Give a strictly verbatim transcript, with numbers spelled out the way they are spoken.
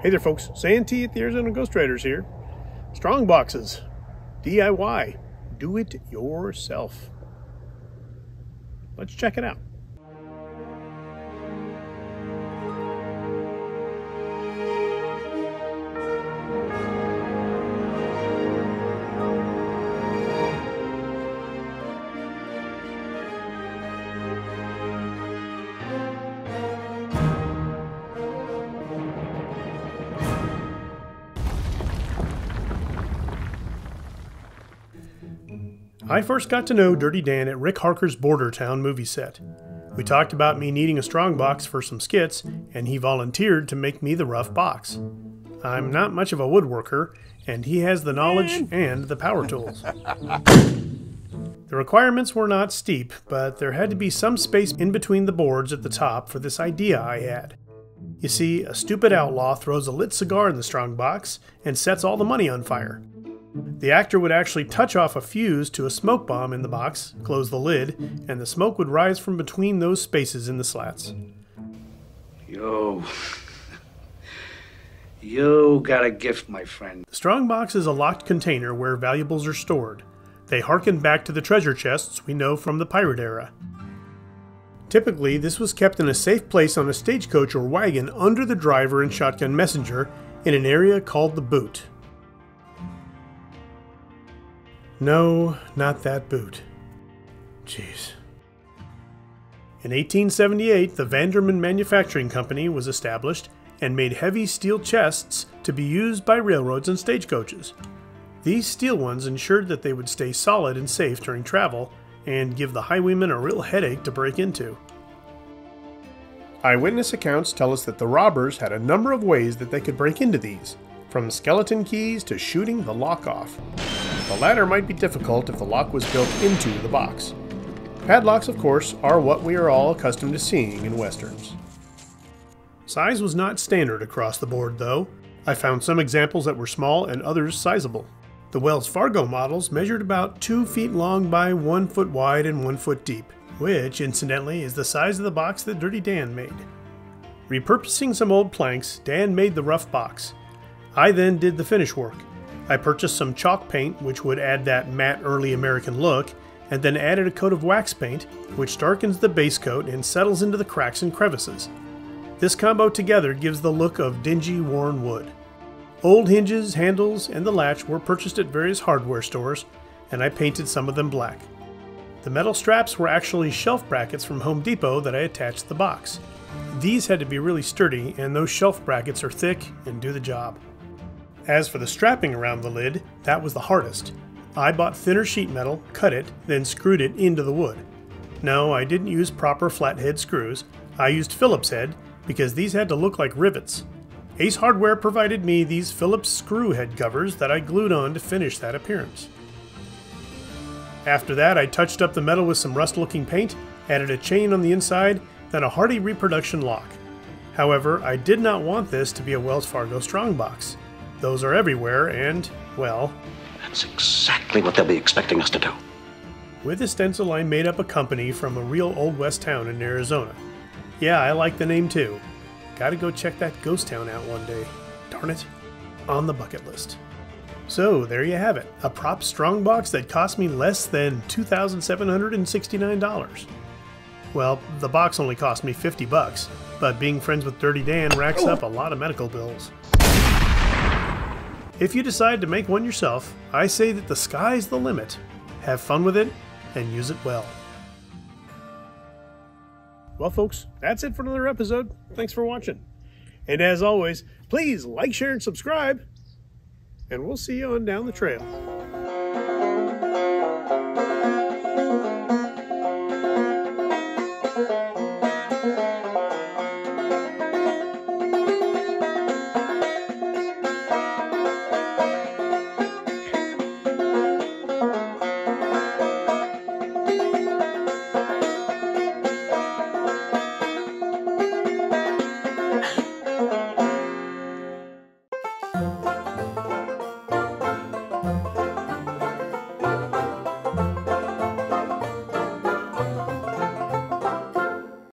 Hey there folks, Santee at the Arizona Ghostriders here. Strong boxes, D I Y, do it yourself. Let's check it out. I first got to know Dirty Dan at Rick Harker's Bordertown movie set. We talked about me needing a strong box for some skits, and he volunteered to make me the rough box. I'm not much of a woodworker, and he has the knowledge and the power tools. The requirements were not steep, but there had to be some space in between the boards at the top for this idea I had. You see, a stupid outlaw throws a lit cigar in the strong box and sets all the money on fire. The actor would actually touch off a fuse to a smoke bomb in the box, close the lid, and the smoke would rise from between those spaces in the slats. Yo. You got a gift, my friend. The strong box is a locked container where valuables are stored. They harken back to the treasure chests we know from the pirate era. Typically, this was kept in a safe place on a stagecoach or wagon under the driver and shotgun messenger in an area called the boot. No, not that boot. Jeez. In eighteen seventy-eight, the Vanderman Manufacturing Company was established and made heavy steel chests to be used by railroads and stagecoaches. These steel ones ensured that they would stay solid and safe during travel and give the highwaymen a real headache to break into. Eyewitness accounts tell us that the robbers had a number of ways that they could break into these, from skeleton keys to shooting the lock off. The latter might be difficult if the lock was built into the box. Padlocks, of course, are what we are all accustomed to seeing in westerns. Size was not standard across the board, though. I found some examples that were small and others sizable. The Wells Fargo models measured about two feet long by one foot wide and one foot deep, which, incidentally, is the size of the box that Dirty Dan made. Repurposing some old planks, Dan made the rough box. I then did the finish work. I purchased some chalk paint, which would add that matte early American look, and then added a coat of wax paint, which darkens the base coat and settles into the cracks and crevices. This combo together gives the look of dingy, worn wood. Old hinges, handles, and the latch were purchased at various hardware stores, and I painted some of them black. The metal straps were actually shelf brackets from Home Depot that I attached to the box. These had to be really sturdy, and those shelf brackets are thick and do the job. As for the strapping around the lid, that was the hardest. I bought thinner sheet metal, cut it, then screwed it into the wood. No, I didn't use proper flathead screws. I used Phillips head because these had to look like rivets. Ace Hardware provided me these Phillips screw head covers that I glued on to finish that appearance. After that, I touched up the metal with some rust-looking paint, added a chain on the inside, then a hardy reproduction lock. However, I did not want this to be a Wells Fargo strongbox. Those are everywhere and, well... That's exactly what they'll be expecting us to do. With the stencil, I made up a company from a real Old West town in Arizona. Yeah, I like the name too. Gotta go check that ghost town out one day. Darn it. On the bucket list. So, there you have it. A prop strong box that cost me less than two thousand seven hundred sixty-nine dollars. Well, the box only cost me fifty bucks, but being friends with Dirty Dan racks oh. up a lot of medical bills. If you decide to make one yourself, I say that the sky's the limit. Have fun with it and use it well. Well, folks, that's it for another episode. Thanks for watching. And as always, please like, share, and subscribe. And we'll see you on down the trail.